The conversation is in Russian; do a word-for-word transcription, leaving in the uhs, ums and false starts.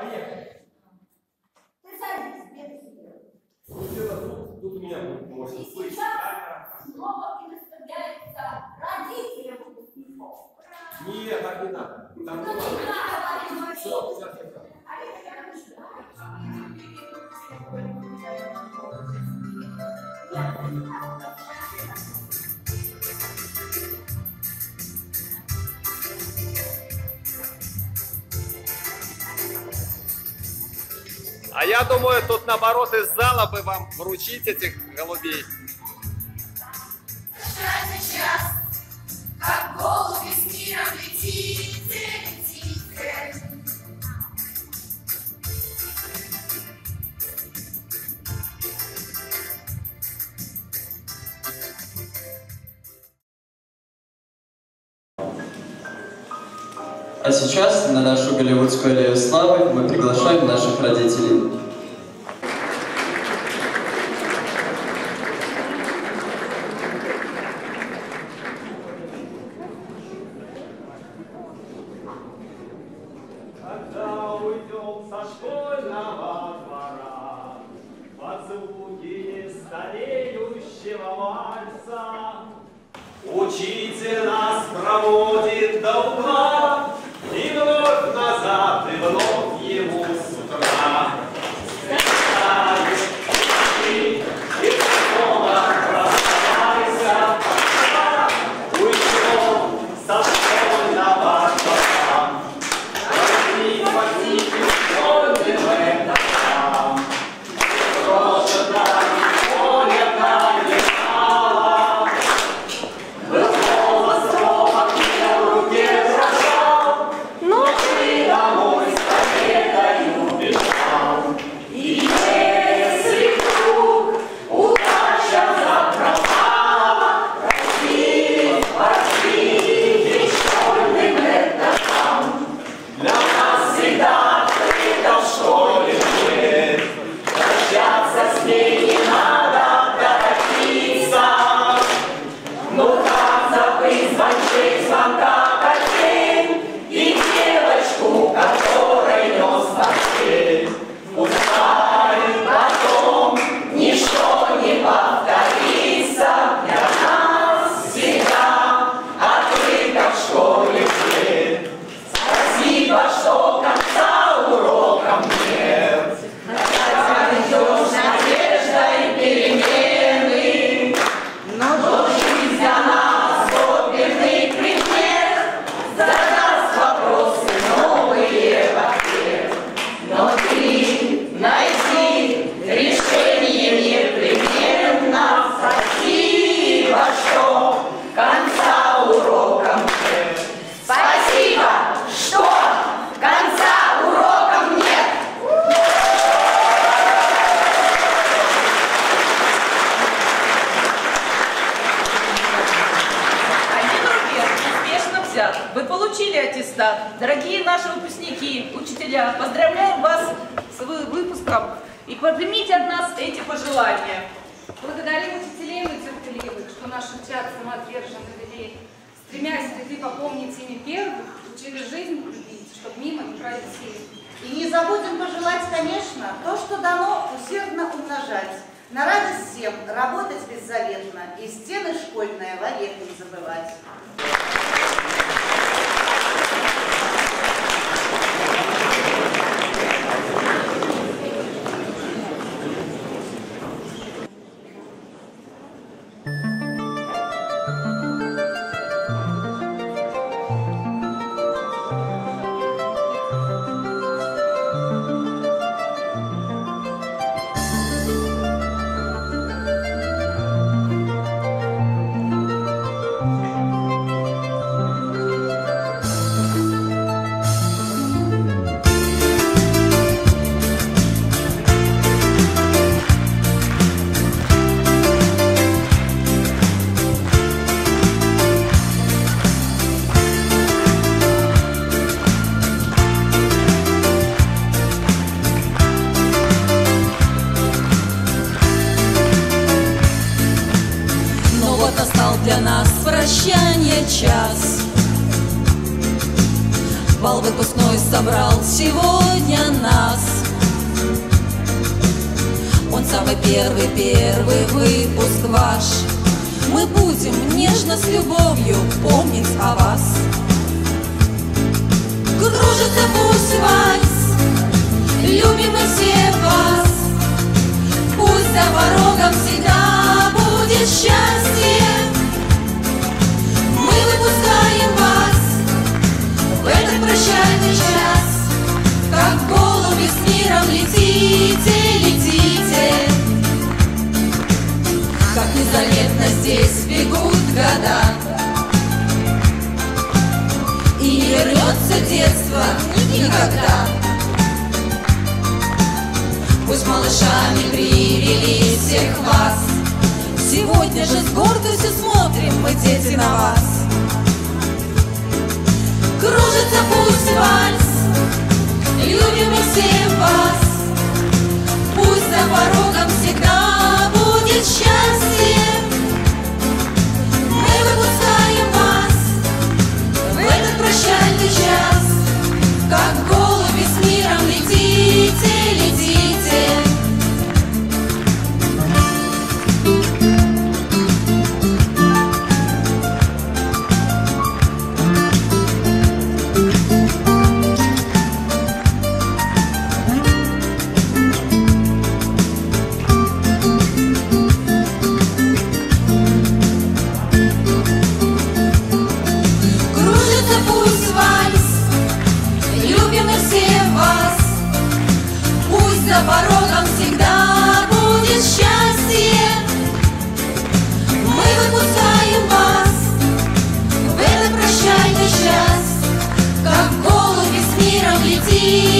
Поехали. Ты садись, бегай себе. Вот это тут, тут у меня будет, можно и слышать. Сейчас снова предоставляется родителям выпускников. Нет, так не надо. Там не надо. Все, все, все, все. А я думаю, тут наоборот из зала бы вам вручить этих голубей. Счастный час, как голуби с миром летите, летите. А сейчас на нашу голливудскую аллею славы мы приглашаем наших родителей. Когда уйдем со школьного двора, под звуки стареющего вальса, учитель нас проводит до угла. И вновь назад, и вновь ему с утра. Скажи, и снова просыпайся, пока уйдем со школьного двора. Возьми, возьми, школьный в этом. И тоже так, и поле так летало. Слово, слово, и в руке дрожало. Вы получили аттестат. Дорогие наши выпускники, учителя, поздравляем вас с выпуском и примите от нас эти пожелания. Благодарим учителей и терпеливых, что наш чат самоотверженно людей, стремясь ли ты попомнить ими первых, учили жизнь любить, чтобы мимо не пройти. И не забудем пожелать, конечно, то, что дано, усердно умножать. На радость всем работать беззаветно и стены школьные вовек не забывать. зал выпускной собрал сегодня нас. Он самый первый, первый выпуск ваш. Мы будем нежно с любовью помнить о вас. Кружится пусть вальс, любим мы все вас. Пусть за порогом всегда будет счастье. Мы выпускаем вас в этот прощальный час. Как голуби с миром летите, летите. Как незаметно здесь бегут года, и не вернется детство никогда. Пусть малышами привели всех вас. Сегодня же с гордостью смотрим мы, дети, на вас. Кружится пусть вальс, любим мы всех вас. Пусть за порогом всегда будет счастье. Мы выпускаем вас в этот прощальный час. Как голуби с миром летите, летите. See you.